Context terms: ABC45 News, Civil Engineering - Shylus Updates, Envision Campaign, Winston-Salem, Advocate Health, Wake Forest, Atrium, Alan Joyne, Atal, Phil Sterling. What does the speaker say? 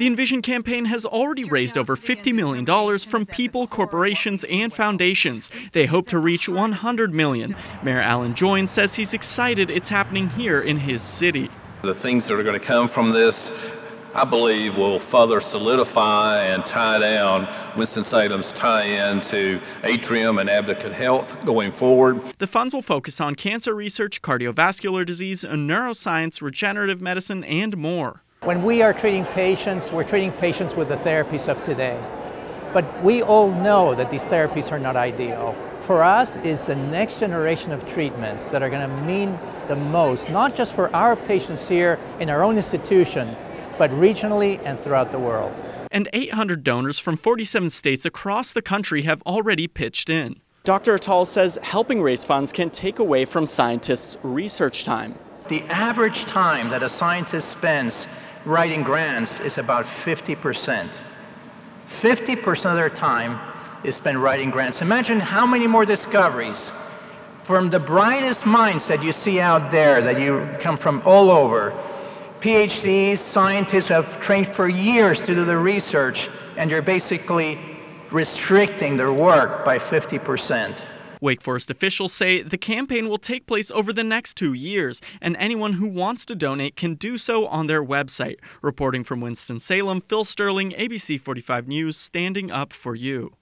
The Envision Campaign has already raised over $50 million from people, corporations, and foundations. They hope to reach $100 million. Mayor Alan Joyne says he's excited it's happening here in his city. The things that are going to come from this, I believe, will further solidify and tie down Winston-Salem's tie-in to Atrium and Advocate Health going forward. The funds will focus on cancer research, cardiovascular disease, and neuroscience, regenerative medicine, and more. When we are treating patients, we're treating patients with the therapies of today. But we all know that these therapies are not ideal. For us, it's the next generation of treatments that are going to mean the most, not just for our patients here in our own institution, but regionally and throughout the world. And 800 donors from 47 states across the country have already pitched in. Dr. Atal says helping raise funds can take away from scientists' research time. The average time that a scientist spends writing grants is about 50%. 50% of their time is spent writing grants. Imagine how many more discoveries from the brightest minds that you see out there, that you come from all over. PhDs, scientists have trained for years to do the research, and you're basically restricting their work by 50%. Wake Forest officials say the campaign will take place over the next 2 years, and anyone who wants to donate can do so on their website. Reporting from Winston-Salem, Phil Sterling, ABC45 News, standing up for you.